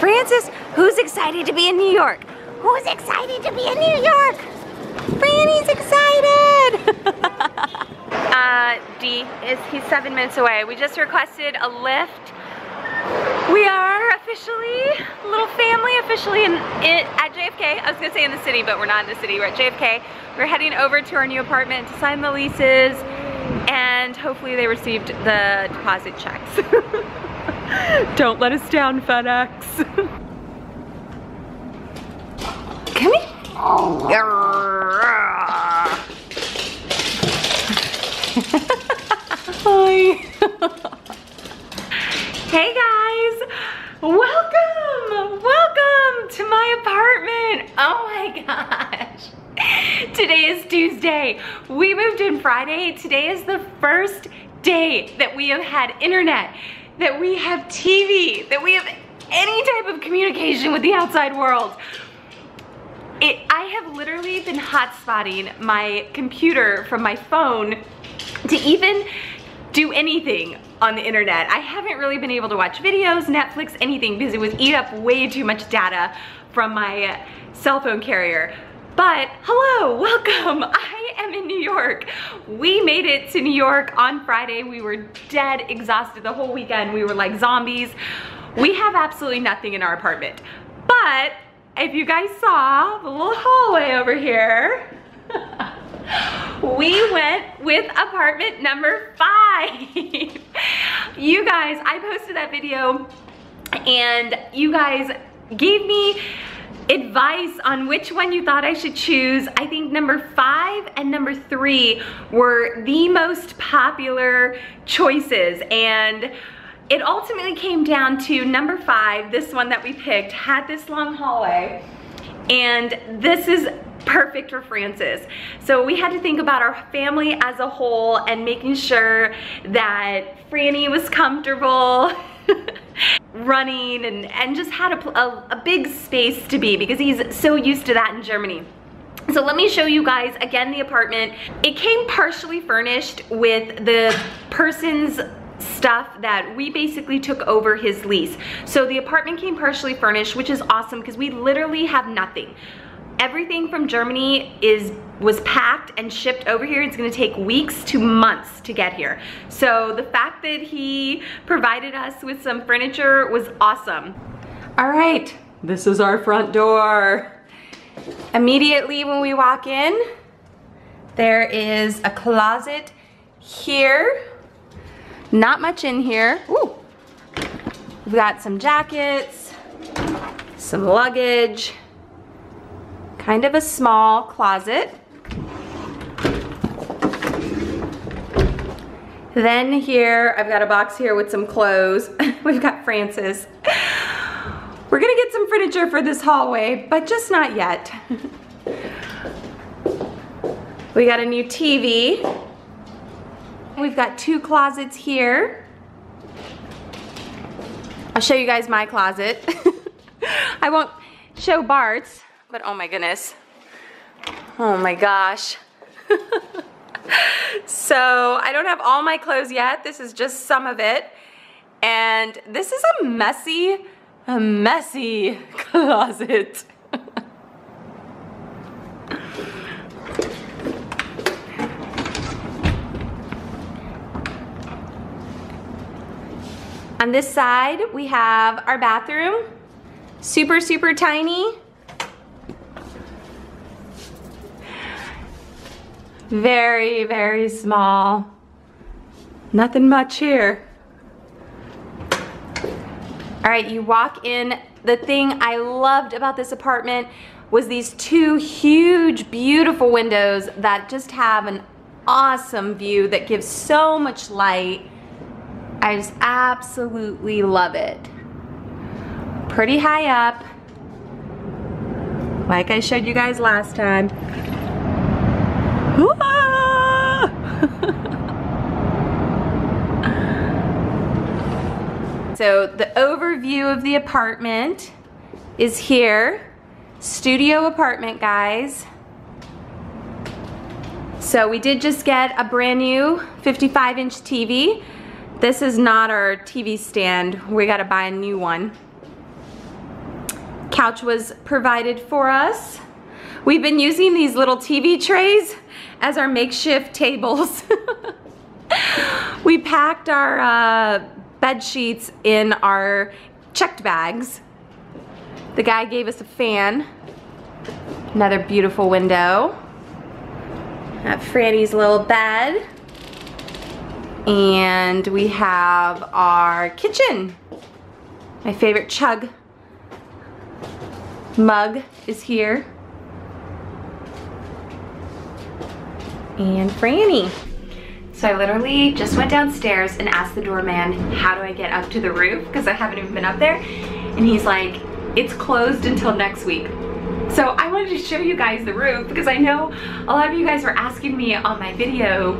Francis, who's excited to be in New York? Who's excited to be in New York? Franny's excited! D, he's 7 minutes away. We just requested a lift. We are officially, little family, officially at JFK. I was gonna say in the city, but we're not in the city, we're at JFK. We're heading over to our new apartment to sign the leases, and hopefully they received the deposit checks. Don't let us down, FedEx. Come here. Hi. Hey guys, welcome to my apartment. Oh my gosh. Today is Tuesday. We moved in Friday. Today is the first day that we have had internet, that we have TV, that we have any type of communication with the outside world. I have literally been hotspotting my computer from my phone to even do anything on the internet. I haven't really been able to watch videos, Netflix, anything, because it was eat up way too much data from my cell phone carrier. But hello, welcome, I am in New York. We made it to New York on Friday. We were dead exhausted the whole weekend. We were like zombies. We have absolutely nothing in our apartment, but if you guys saw the little hallway over here, we went with apartment number 5. You guys, I posted that video and you guys gave me advice on which one you thought I should choose. I think number 5 and number 3 were the most popular choices, and it ultimately came down to number 5, this one that we picked, had this long hallway, and this is perfect for Francis. So we had to think about our family as a whole and making sure that Franny was comfortable running and just had a big space to be, because he's so used to that in Germany. So let me show you guys again the apartment. It came partially furnished with the person's stuff that we basically took over his lease. So the apartment came partially furnished, which is awesome because we literally have nothing. Everything from Germany was packed and shipped over here. It's gonna take weeks to months to get here. So the fact that he provided us with some furniture was awesome. All right, this is our front door. Immediately when we walk in, there is a closet here. Not much in here. Ooh. We've got some jackets, some luggage, kind of a small closet. Then here, I've got a box here with some clothes. We've got Francis. We're gonna get some furniture for this hallway, but just not yet. We got a new TV. We've got 2 closets here. I'll show you guys my closet. I won't show Bart's, but oh my goodness. Oh my gosh. So I don't have all my clothes yet. This is just some of it. And this is a messy closet. On this side, we have our bathroom. Super, super tiny. Very, very small. Nothing much here. All right, you walk in. The thing I loved about this apartment was these 2 huge, beautiful windows that just have an awesome view that gives so much light. I just absolutely love it. Pretty high up, like I showed you guys last time. So the overview of the apartment is here. Studio apartment, guys. So we did just get a brand new 55-inch TV. This is not our TV stand. We gotta buy a new one. Couch was provided for us. We've been using these little TV trays as our makeshift tables. We packed our bed sheets in our checked bags. The guy gave us a fan. Another beautiful window. Got Franny's little bed. And we have our kitchen. My favorite chug mug is here. And Franny. So I literally just went downstairs and asked the doorman, how do I get up to the roof? Because I haven't even been up there. And he's like, it's closed until next week. So I wanted to show you guys the roof because I know a lot of you guys were asking me on my video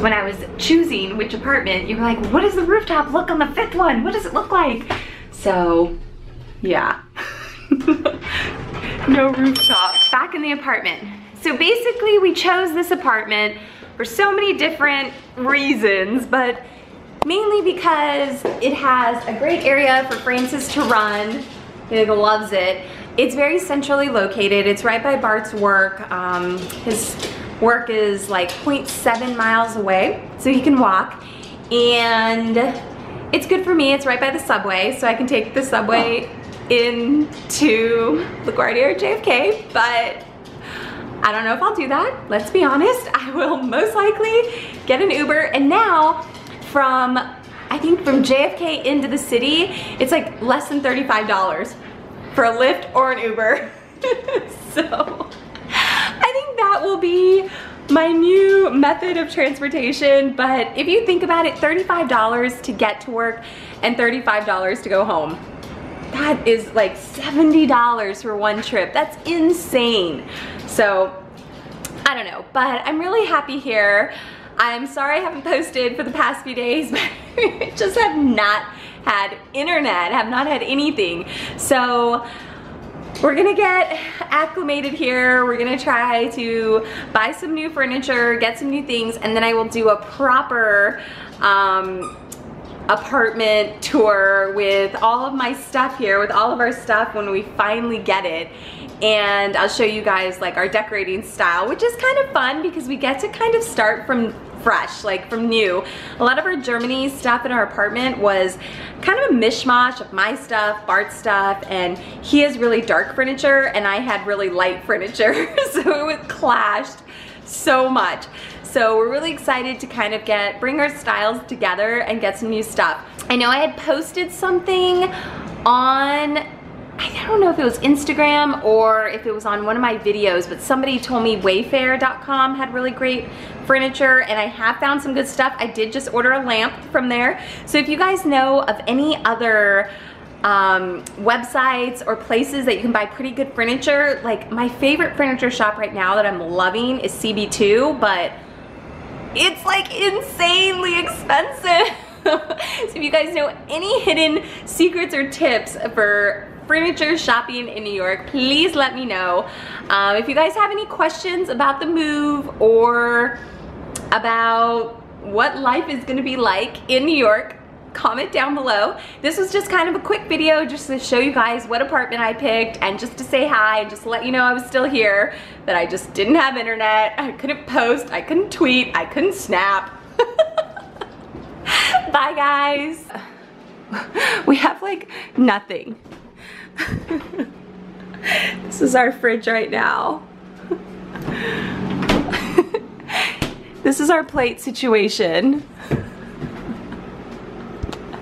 when I was choosing which apartment. You were like, what does the rooftop look on the fifth one? What does it look like? So, yeah. No rooftop. Back in the apartment. So basically we chose this apartment for so many different reasons, but mainly because it has a great area for Francis to run. He loves it. It's very centrally located. It's right by Bart's work. His work is like 0.7 miles away, so he can walk. And it's good for me. It's right by the subway, so I can take the subway into LaGuardia or JFK, but I don't know if I'll do that. Let's be honest. I will most likely get an Uber. And now from, I think from JFK into the city, it's like less than $35 for a Lyft or an Uber. So I think that will be my new method of transportation. But if you think about it, $35 to get to work and $35 to go home. That is like $70 for one trip. That's insane. So I don't know, but I'm really happy here. I'm sorry I haven't posted for the past few days, but I just have not had internet, have not had anything. So we're gonna get acclimated here. We're gonna try to buy some new furniture, get some new things, and then I will do a proper apartment tour with all of my stuff here, with all of our stuff when we finally get it. And I'll show you guys like our decorating style, which is kind of fun because we get to kind of start from fresh, like from new. A lot of our Germany stuff in our apartment was kind of a mishmash of my stuff, Bart's stuff, and he has really dark furniture and I had really light furniture. So it clashed so much. So we're really excited to kind of bring our styles together and get some new stuff. I know I had posted something on, I don't know if it was Instagram or if it was on one of my videos, but somebody told me Wayfair.com had really great furniture, and I have found some good stuff. I did just order a lamp from there. So if you guys know of any other websites or places that you can buy pretty good furniture, like my favorite furniture shop right now that I'm loving is CB2, but it's like insanely expensive. So if you guys know any hidden secrets or tips for furniture shopping in New York, please let me know. If you guys have any questions about the move or about what life is gonna be like in New York, comment down below. This was just kind of a quick video just to show you guys what apartment I picked and just to say hi and just to let you know I was still here, that I just didn't have internet, I couldn't post, I couldn't tweet, I couldn't snap. Bye guys. We have like nothing. This is our fridge right now. This is our plate situation.